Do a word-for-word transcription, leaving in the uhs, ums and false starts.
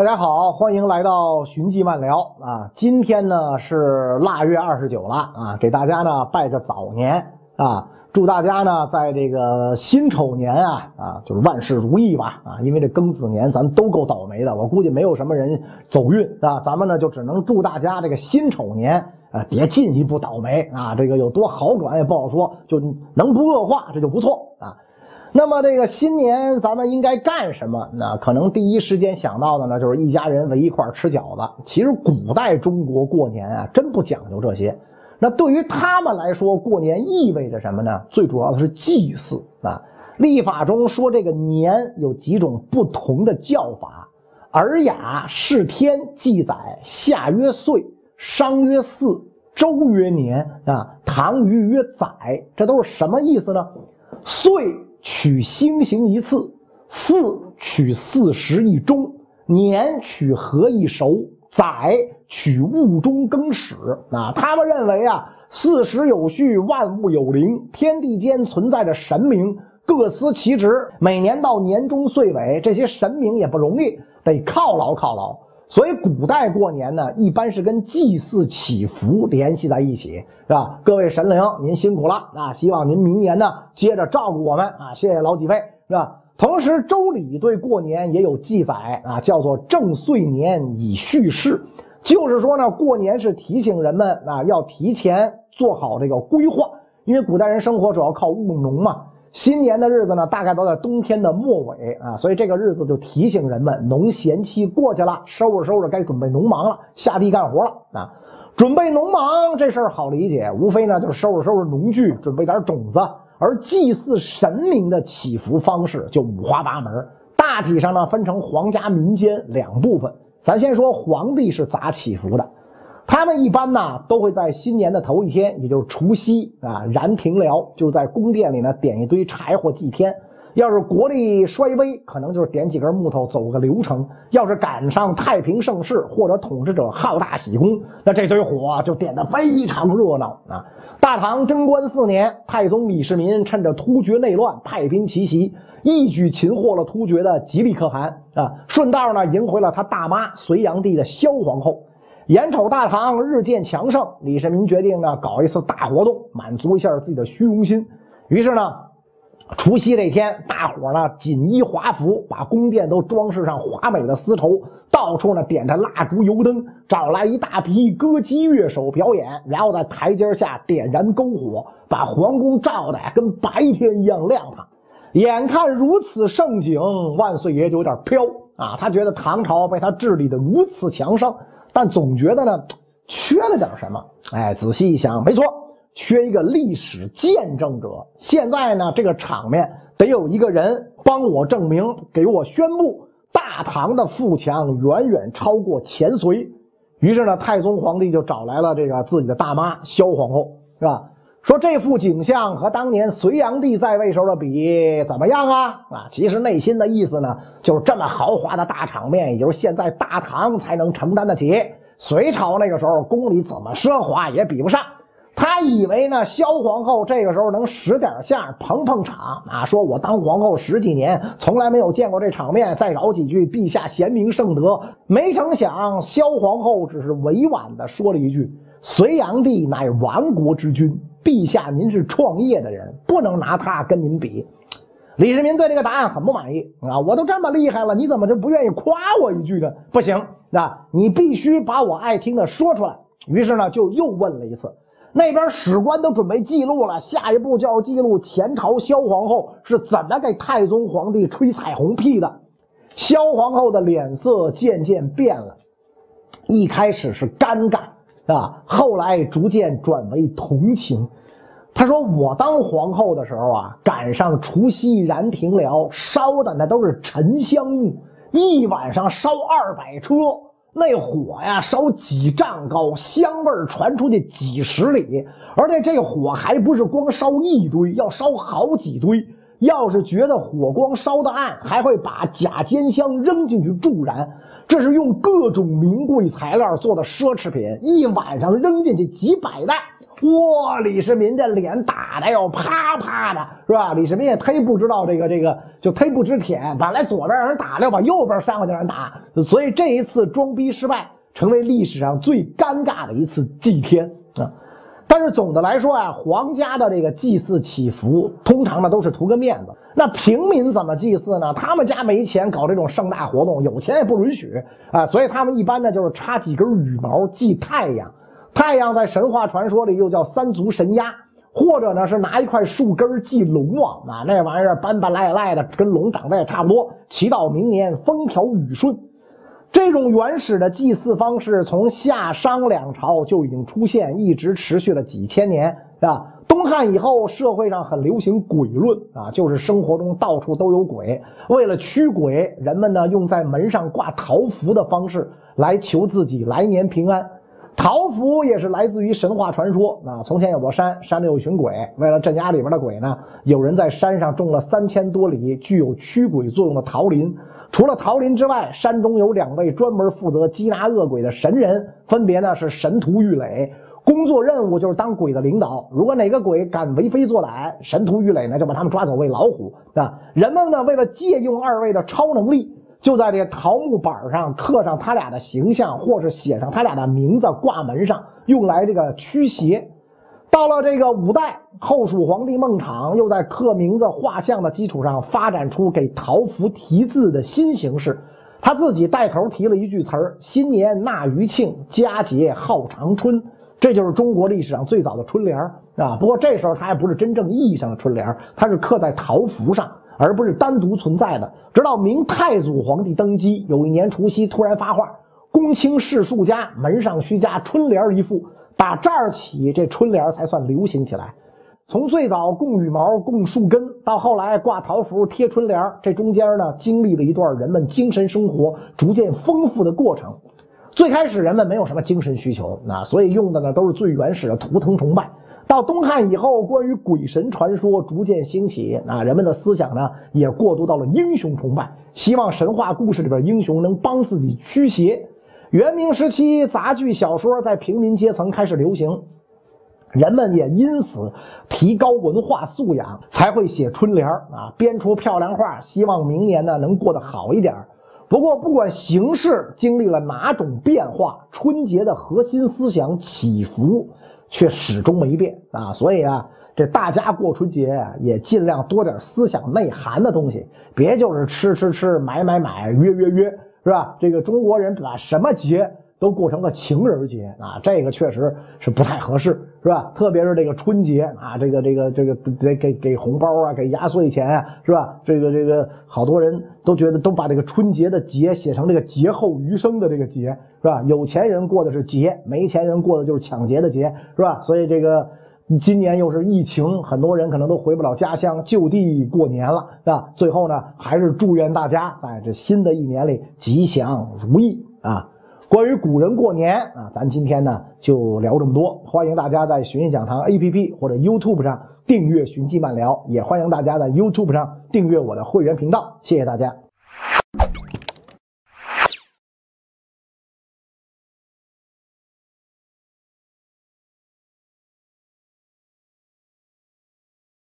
大家好，欢迎来到寻迹漫聊啊！今天呢是腊月二十九了啊，给大家呢拜个早年啊，祝大家呢在这个辛丑年啊啊，就是万事如意吧啊！因为这庚子年咱都够倒霉的，我估计没有什么人走运啊，咱们呢就只能祝大家这个辛丑年啊别进一步倒霉啊！这个有多好转也不好说，就能不恶化这就不错啊。那么这个新年咱们应该干什么？那可能第一时间想到的呢，就是一家人围一块吃饺子。其实古代中国过年啊，真不讲究这些。那对于他们来说，过年意味着什么呢？最主要的是祭祀啊。历法中说这个年有几种不同的叫法，《尔雅》《释天》记载：夏曰岁，商曰四，周曰年啊，唐虞曰载。这都是什么意思呢？岁取星形一次，四取四时一中，年取禾一熟，载取物中更始。啊，他们认为啊，四时有序，万物有灵，天地间存在着神明，各司其职。每年到年终岁尾，这些神明也不容易，得犒劳犒劳。所以古代过年呢，一般是跟祭祀祈福联系在一起，是吧？各位神灵，您辛苦了啊！希望您明年呢接着照顾我们啊！谢谢老几位，是吧？同时，《周礼》对过年也有记载啊，叫做“正岁年以序事”，就是说呢，过年是提醒人们啊要提前做好这个规划，因为古代人生活主要靠务农嘛。新年的日子呢，大概都在冬天的末尾啊，所以这个日子就提醒人们，农闲期过去了，收拾收拾该准备农忙了，下地干活了啊。准备农忙这事儿好理解，无非呢就是收拾收拾农具，准备点种子。而祭祀神明的祈福方式就五花八门，大体上呢分成皇家、民间两部分。咱先说皇帝是咋祈福的，他们一般呢都会在新年的头一天，也就是除夕啊，燃庭燎，就在宫殿里呢点一堆柴火祭天。要是国力衰微，可能就是点几根木头走个流程；要是赶上太平盛世或者统治者好大喜功，那这堆火就点得非常热闹啊。大唐贞观四年，太宗李世民趁着突厥内乱派兵奇袭，一举擒获了突厥的吉利可汗啊，顺道呢迎回了他大妈隋炀帝的萧皇后。眼瞅大唐日渐强盛，李世民决定呢搞一次大活动，满足一下自己的虚荣心。于是呢，除夕这天，大伙呢锦衣华服，把宫殿都装饰上华美的丝绸，到处呢点着蜡烛油灯，找来一大批歌姬乐手表演，然后在台阶下点燃篝火，把皇宫照得跟白天一样亮堂。眼看如此盛景，万岁爷就有点飘啊，他觉得唐朝被他治理的如此强盛，但总觉得呢缺了点什么。哎，仔细一想，没错，缺一个历史见证者。现在呢这个场面得有一个人帮我证明，给我宣布大唐的富强远远超过前隋。于是呢太宗皇帝就找来了这个自己的大妈萧皇后，是吧？说这副景象和当年隋炀帝在位时候的比怎么样啊？啊，其实内心的意思呢，就是这么豪华的大场面，也就是现在大唐才能承担得起。隋朝那个时候，宫里怎么奢华也比不上。他以为呢，萧皇后这个时候能使点相，捧捧场啊，说我当皇后十几年，从来没有见过这场面，再饶几句陛下贤明圣德。没成想，萧皇后只是委婉地说了一句：“隋炀帝乃亡国之君。”陛下，您是创业的人，不能拿他跟您比。李世民对这个答案很不满意啊！我都这么厉害了，你怎么就不愿意夸我一句呢？不行啊，你必须把我爱听的说出来。于是呢，就又问了一次。那边史官都准备记录了，下一步就要记录前朝萧皇后是怎么给太宗皇帝吹彩虹屁的。萧皇后的脸色渐渐变了，一开始是尴尬啊，后来逐渐转为同情。他说：“我当皇后的时候啊，赶上除夕燃庭燎，烧的那都是沉香木，一晚上烧二百车，那火呀烧几丈高，香味传出去几十里。而且这火还不是光烧一堆，要烧好几堆。要是觉得火光烧得暗，还会把假煎香扔进去助燃。这是用各种名贵材料做的奢侈品，一晚上扔进去几百袋。哇！李世民这脸打的要啪啪的，是吧？李世民也忒不知道这个这个，就忒不知舔。本来左边让人打了，把右边扇过去让人打，所以这一次装逼失败，成为历史上最尴尬的一次祭天啊！但是总的来说啊，皇家的这个祭祀祈福，通常呢都是图个面子。那平民怎么祭祀呢？他们家没钱搞这种盛大活动，有钱也不允许啊，所以他们一般呢就是插几根羽毛祭太阳。太阳在神话传说里又叫三足神鸦，或者呢是拿一块树根祭龙王啊，那玩意儿斑斑赖赖的，跟龙长得也差不多，祈祷明年风调雨顺。这种原始的祭祀方式从夏商两朝就已经出现，一直持续了几千年，是吧？东汉以后，社会上很流行鬼论啊，就是生活中到处都有鬼。为了驱鬼，人们呢用在门上挂桃符的方式来求自己来年平安。桃符也是来自于神话传说啊，从前有座山，山里有群鬼，为了镇压里边的鬼呢，有人在山上种了三千多里具有驱鬼作用的桃林。除了桃林之外，山中有两位专门负责缉拿恶鬼的神人，分别呢是神荼郁垒，工作任务就是当鬼的领导。如果哪个鬼敢为非作歹，神荼郁垒呢就把他们抓走喂老虎啊。人们呢为了借用二位的超能力，就在这桃木板上刻上他俩的形象，或是写上他俩的名字挂门上，用来这个驱邪。到了这个五代，后蜀皇帝孟昶又在刻名字画像的基础上，发展出给桃符题字的新形式。他自己带头提了一句词儿：“新年纳余庆，佳节号长春。”这就是中国历史上最早的春联啊！不过这时候它还不是真正意义上的春联，它是刻在桃符上，而不是单独存在的。直到明太祖皇帝登基，有一年除夕突然发话，公卿士庶家门上须加春联一副。打这儿起，这春联才算流行起来。从最早供羽毛、供树根，到后来挂桃符、贴春联，这中间呢，经历了一段人们精神生活逐渐丰富的过程。最开始人们没有什么精神需求啊，所以用的呢都是最原始的图腾崇拜。到东汉以后，关于鬼神传说逐渐兴起啊，人们的思想呢也过渡到了英雄崇拜，希望神话故事里边英雄能帮自己驱邪。元明时期，杂剧小说在平民阶层开始流行，人们也因此提高文化素养，才会写春联啊，编出漂亮话，希望明年呢能过得好一点。不过，不管形式经历了哪种变化，春节的核心思想祈福却始终没变啊，所以啊，这大家过春节啊，也尽量多点思想内涵的东西，别就是吃吃吃、买买买、约约约。是吧？这个中国人把什么节都过成了情人节啊，这个确实是不太合适，是吧？特别是这个春节啊，这个这个这个得给给红包啊，给压岁钱啊，是吧？这个这个好多人都觉得都把这个春节的节写成这个劫后余生的这个节，是吧？有钱人过的是节，没钱人过的就是抢劫的劫，是吧？所以这个今年又是疫情，很多人可能都回不了家乡，就地过年了，是吧？最后呢，还是祝愿大家在这新的一年里吉祥如意啊！关于古人过年啊，咱今天呢就聊这么多。欢迎大家在寻迹讲堂 A P P 或者 YouTube 上订阅寻迹漫聊，也欢迎大家在 YouTube 上订阅我的会员频道。谢谢大家。